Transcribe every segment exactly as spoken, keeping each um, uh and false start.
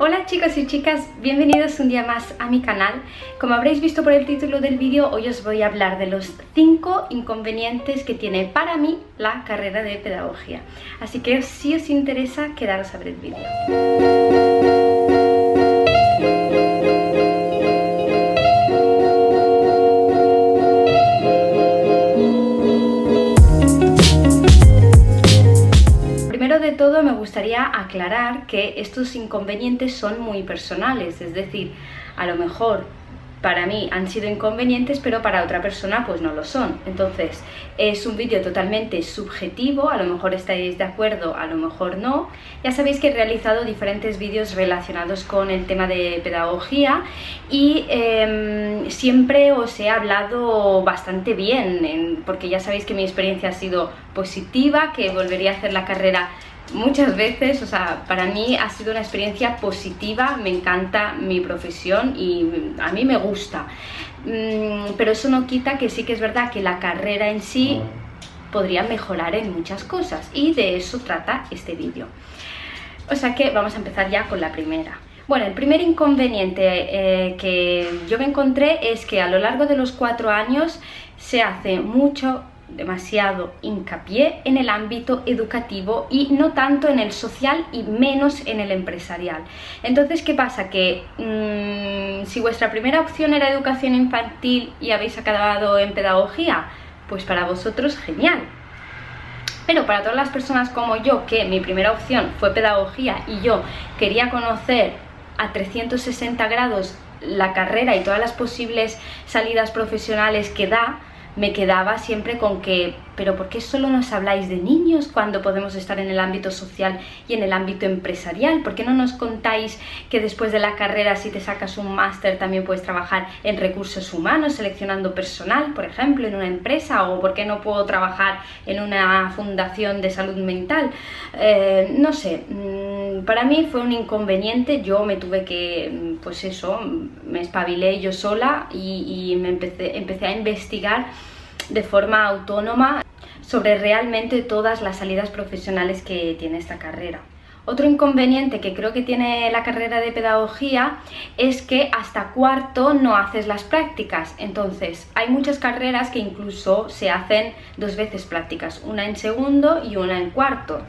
Hola chicos y chicas, bienvenidos un día más a mi canal. Como habréis visto por el título del vídeo, hoy os voy a hablar de los cinco inconvenientes que tiene para mí la carrera de pedagogía. Así que si os interesa, quedaros a ver el vídeo. Me gustaría aclarar que estos inconvenientes son muy personales, es decir, a lo mejor para mí han sido inconvenientes pero para otra persona pues no lo son. Entonces es un vídeo totalmente subjetivo, a lo mejor estáis de acuerdo, a lo mejor no. Ya sabéis que he realizado diferentes vídeos relacionados con el tema de pedagogía y eh, siempre os he hablado bastante bien, en, porque ya sabéis que mi experiencia ha sido positiva, que volvería a hacer la carrera muchas veces. O sea, para mí ha sido una experiencia positiva, me encanta mi profesión y a mí me gusta. Pero eso no quita que sí que es verdad que la carrera en sí podría mejorar en muchas cosas y de eso trata este vídeo. O sea que vamos a empezar ya con la primera. Bueno, el primer inconveniente eh, que yo me encontré es que a lo largo de los cuatro años se hace mucho demasiado hincapié en el ámbito educativo y no tanto en el social y menos en el empresarial. Entonces, ¿qué pasa? Que mmm, si vuestra primera opción era educación infantil y habéis acabado en pedagogía, pues para vosotros genial. Pero para todas las personas como yo, que mi primera opción fue pedagogía y yo quería conocer a trescientos sesenta grados la carrera y todas las posibles salidas profesionales que da, me quedaba siempre con que, pero ¿por qué solo nos habláis de niños cuando podemos estar en el ámbito social y en el ámbito empresarial? ¿Por qué no nos contáis que después de la carrera, si te sacas un máster, también puedes trabajar en recursos humanos, seleccionando personal, por ejemplo, en una empresa? ¿O por qué no puedo trabajar en una fundación de salud mental? Eh, no sé, para mí fue un inconveniente. Yo me tuve que, pues eso, me espabilé yo sola y, y me empecé, empecé a investigar de forma autónoma sobre realmente todas las salidas profesionales que tiene esta carrera. Otro inconveniente que creo que tiene la carrera de pedagogía es que hasta cuarto no haces las prácticas. Entonces hay muchas carreras que incluso se hacen dos veces prácticas, una en segundo y una en cuarto.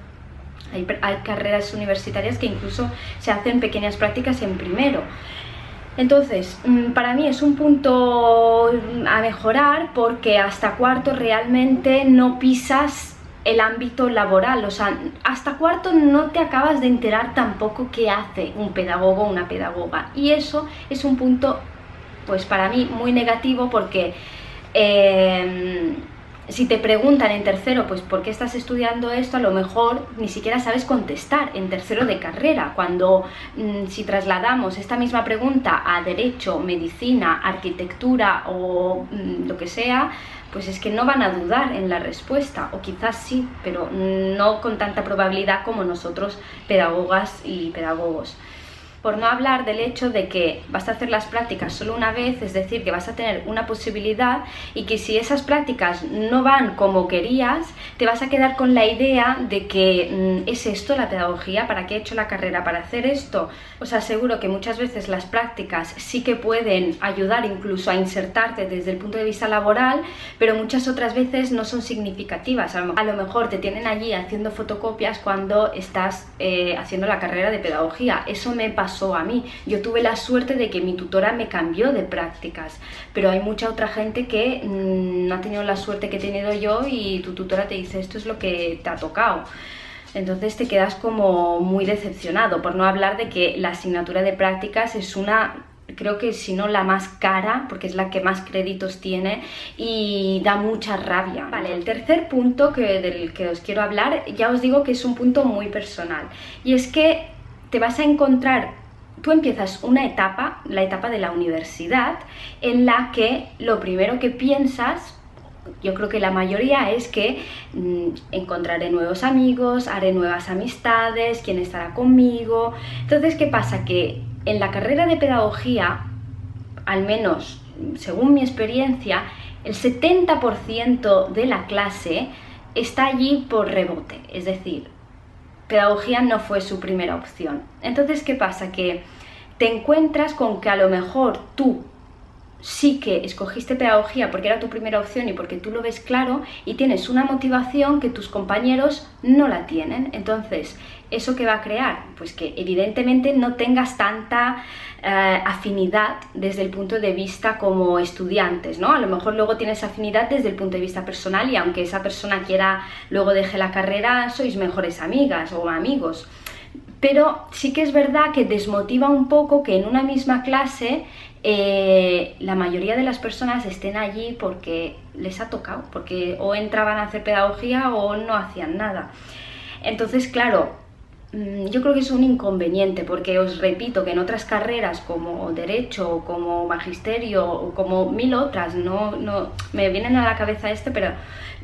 Hay, hay carreras universitarias que incluso se hacen pequeñas prácticas en primero. Entonces, para mí es un punto a mejorar porque hasta cuarto realmente no pisas el ámbito laboral. O sea, hasta cuarto no te acabas de enterar tampoco qué hace un pedagogo o una pedagoga. Y eso es un punto, pues para mí, muy negativo porque eh, si te preguntan en tercero, pues ¿por qué estás estudiando esto? A lo mejor ni siquiera sabes contestar en tercero de carrera, cuando mmm, si trasladamos esta misma pregunta a derecho, medicina, arquitectura o mmm, lo que sea, pues es que no van a dudar en la respuesta, o quizás sí, pero no con tanta probabilidad como nosotros pedagogas y pedagogos. Por no hablar del hecho de que vas a hacer las prácticas solo una vez, es decir, que vas a tener una posibilidad y que si esas prácticas no van como querías, te vas a quedar con la idea de que ¿es esto la pedagogía? ¿Para qué he hecho la carrera? ¿Para hacer esto? Os aseguro que muchas veces las prácticas sí que pueden ayudar incluso a insertarte desde el punto de vista laboral, pero muchas otras veces no son significativas. A lo mejor te tienen allí haciendo fotocopias cuando estás eh, haciendo la carrera de pedagogía. Eso me pasó a mí. Yo tuve la suerte de que mi tutora me cambió de prácticas, pero hay mucha otra gente que mmm, no ha tenido la suerte que he tenido yo y tu tutora te dice esto es lo que te ha tocado. Entonces te quedas como muy decepcionado, por no hablar de que la asignatura de prácticas es una, creo que si no la más cara, porque es la que más créditos tiene y da mucha rabia. Vale, el tercer punto que, del que os quiero hablar, ya os digo que es un punto muy personal, y es que te vas a encontrar. Tú empiezas una etapa, la etapa de la universidad, en la que lo primero que piensas, yo creo que la mayoría, es que mmm, encontraré nuevos amigos, haré nuevas amistades, quién estará conmigo. Entonces, ¿qué pasa? Que en la carrera de pedagogía, al menos según mi experiencia, el setenta por ciento de la clase está allí por rebote, es decir, pedagogía no fue su primera opción. Entonces, ¿qué pasa? Que te encuentras con que a lo mejor tú sí que escogiste pedagogía porque era tu primera opción y porque tú lo ves claro, y tienes una motivación que tus compañeros no la tienen. Entonces, ¿eso qué va a crear? Pues que evidentemente no tengas tanta eh, afinidad desde el punto de vista como estudiantes, ¿no? A lo mejor luego tienes afinidad desde el punto de vista personal, y aunque esa persona quiera luego deje la carrera, sois mejores amigas o amigos. Pero sí que es verdad que desmotiva un poco que en una misma clase eh, la mayoría de las personas estén allí porque les ha tocado, porque o entraban a hacer pedagogía o no hacían nada. Entonces, claro, yo creo que es un inconveniente, porque os repito que en otras carreras como Derecho, como Magisterio o como mil otras, no, no me vienen a la cabeza este, pero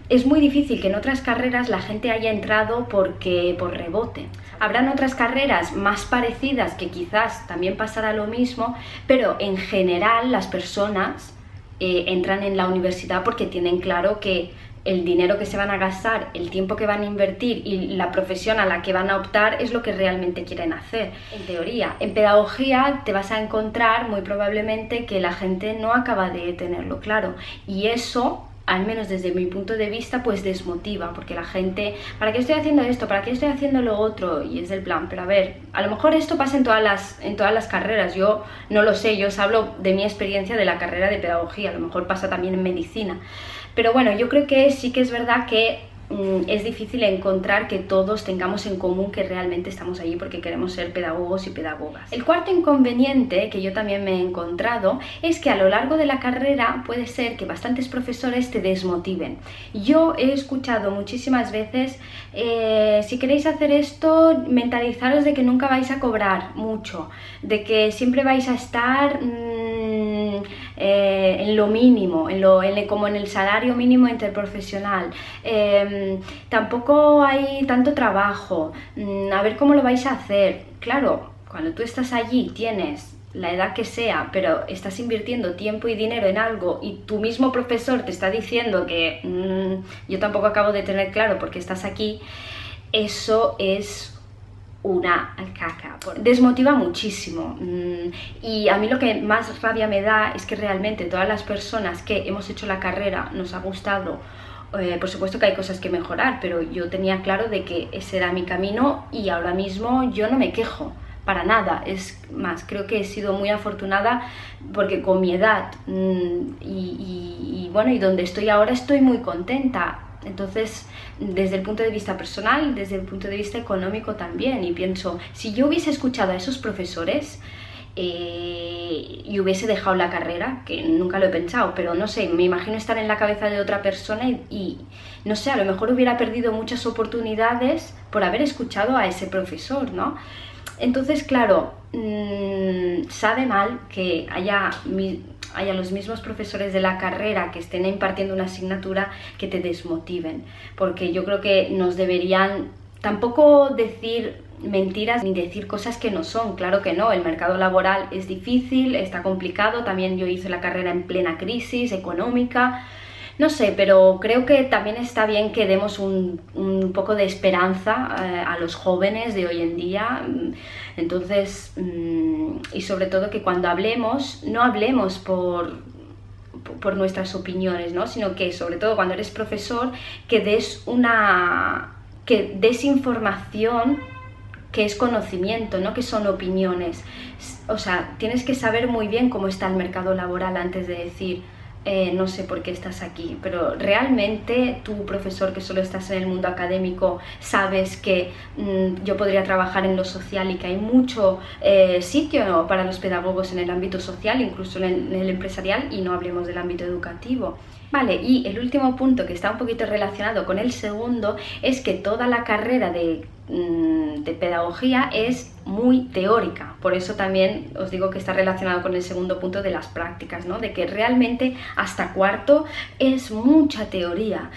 es muy difícil que en otras carreras la gente haya entrado porque por rebote. Habrán otras carreras más parecidas que quizás también pasará lo mismo, pero en general las personas eh, entran en la universidad porque tienen claro que el dinero que se van a gastar, el tiempo que van a invertir y la profesión a la que van a optar es lo que realmente quieren hacer, en teoría. En pedagogía te vas a encontrar muy probablemente que la gente no acaba de tenerlo claro, y eso, al menos desde mi punto de vista, pues desmotiva, porque la gente, ¿para qué estoy haciendo esto? ¿Para qué estoy haciendo lo otro? Y es del plan, pero a ver, a lo mejor esto pasa en todas las, en todas las carreras, yo no lo sé, yo os hablo de mi experiencia de la carrera de pedagogía, a lo mejor pasa también en medicina, pero bueno, yo creo que sí que es verdad que mmm, es difícil encontrar que todos tengamos en común que realmente estamos allí porque queremos ser pedagogos y pedagogas. El cuarto inconveniente que yo también me he encontrado es que a lo largo de la carrera puede ser que bastantes profesores te desmotiven. Yo he escuchado muchísimas veces, eh, si queréis hacer esto, mentalizaros de que nunca vais a cobrar mucho, de que siempre vais a estar mmm, eh, en lo mínimo, en lo, en, como en el salario mínimo interprofesional, eh, tampoco hay tanto trabajo, a ver cómo lo vais a hacer. Claro, cuando tú estás allí, tienes la edad que sea, pero estás invirtiendo tiempo y dinero en algo y tu mismo profesor te está diciendo que mmm, yo tampoco acabo de tener claro porque estás aquí, eso es una caca, desmotiva muchísimo. Y a mí lo que más rabia me da es que realmente todas las personas que hemos hecho la carrera nos ha gustado, eh, por supuesto que hay cosas que mejorar, pero yo tenía claro de que ese era mi camino y ahora mismo yo no me quejo para nada. Es más, creo que he sido muy afortunada porque con mi edad y, y, y bueno, y donde estoy ahora estoy muy contenta. Entonces, desde el punto de vista personal, desde el punto de vista económico también, y pienso, si yo hubiese escuchado a esos profesores eh, y hubiese dejado la carrera, que nunca lo he pensado, pero no sé, me imagino estar en la cabeza de otra persona y, y no sé, a lo mejor hubiera perdido muchas oportunidades por haber escuchado a ese profesor, ¿no? Entonces, claro, mmm, sabe mal que haya... Mi, haya los mismos profesores de la carrera que estén impartiendo una asignatura que te desmotiven, porque yo creo que nos deberían tampoco decir mentiras ni decir cosas que no son. Claro que no, el mercado laboral es difícil, está complicado, también yo hice la carrera en plena crisis económica, no sé, pero creo que también está bien que demos un, un poco de esperanza eh, a los jóvenes de hoy en día. Entonces, mmm, y sobre todo que cuando hablemos, no hablemos por, por nuestras opiniones, ¿no? Sino que sobre todo cuando eres profesor, que des una, que des información que es conocimiento, no que son opiniones. O sea, tienes que saber muy bien cómo está el mercado laboral antes de decir, Eh, no sé por qué estás aquí, pero realmente tú, profesor, que solo estás en el mundo académico, sabes que mmm, yo podría trabajar en lo social y que hay mucho eh, sitio, ¿no?, para los pedagogos en el ámbito social, incluso en el, en el empresarial, y no hablemos del ámbito educativo. Vale, y el último punto, que está un poquito relacionado con el segundo, es que toda la carrera de, de pedagogía es muy teórica. Por eso también os digo que está relacionado con el segundo punto de las prácticas, ¿no? De que realmente hasta cuarto es mucha teoría.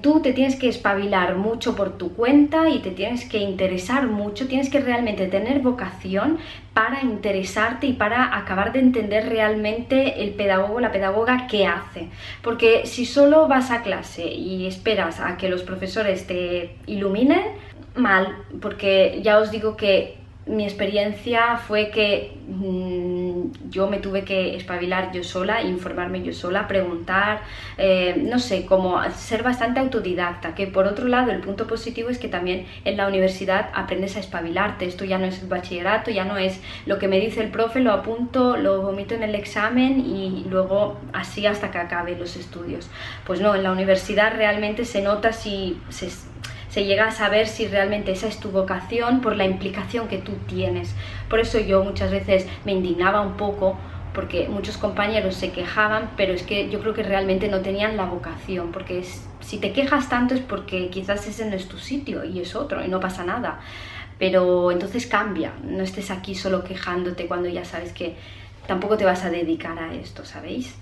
Tú te tienes que espabilar mucho por tu cuenta y te tienes que interesar mucho, tienes que realmente tener vocación para interesarte y para acabar de entender realmente el pedagogo, la pedagoga, qué hace. Porque si solo vas a clase y esperas a que los profesores te iluminen, mal, porque ya os digo que mi experiencia fue que mmm, yo me tuve que espabilar yo sola, informarme yo sola, preguntar, eh, no sé, como ser bastante autodidacta, que por otro lado el punto positivo es que también en la universidad aprendes a espabilarte, esto ya no es el bachillerato, ya no es lo que me dice el profe, lo apunto, lo vomito en el examen y luego así hasta que acabe los estudios. Pues no, en la universidad realmente se nota si... se, se llega a saber si realmente esa es tu vocación por la implicación que tú tienes. Por eso yo muchas veces me indignaba un poco, porque muchos compañeros se quejaban, pero es que yo creo que realmente no tenían la vocación, porque es, si te quejas tanto es porque quizás ese no es tu sitio y es otro, y no pasa nada. Pero entonces cambia, no estés aquí solo quejándote cuando ya sabes que tampoco te vas a dedicar a esto, ¿sabéis?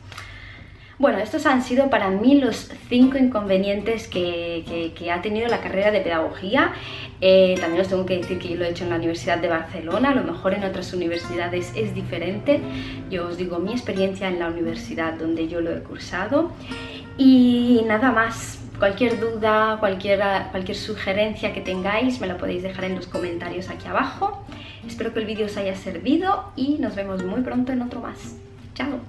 Bueno, estos han sido para mí los cinco inconvenientes que, que, que ha tenido la carrera de pedagogía. Eh, también os tengo que decir que yo lo he hecho en la Universidad de Barcelona, a lo mejor en otras universidades es diferente. Yo os digo mi experiencia en la universidad donde yo lo he cursado. Y nada más, cualquier duda, cualquier, cualquier sugerencia que tengáis me la podéis dejar en los comentarios aquí abajo. Espero que el vídeo os haya servido y nos vemos muy pronto en otro más. ¡Chao!